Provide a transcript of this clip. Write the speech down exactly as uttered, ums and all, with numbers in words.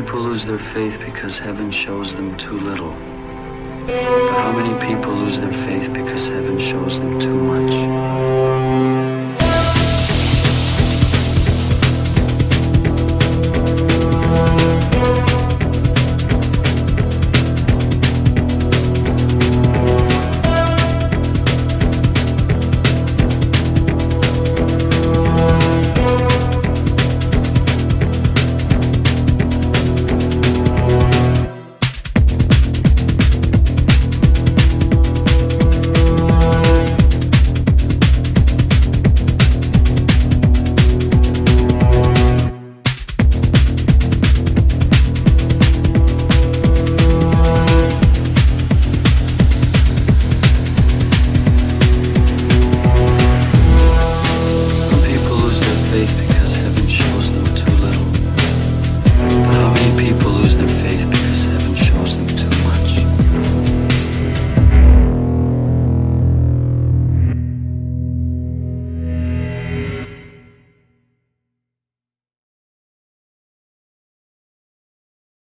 people lose their faith because heaven shows them too little? But how many people lose their faith because heaven shows them too much?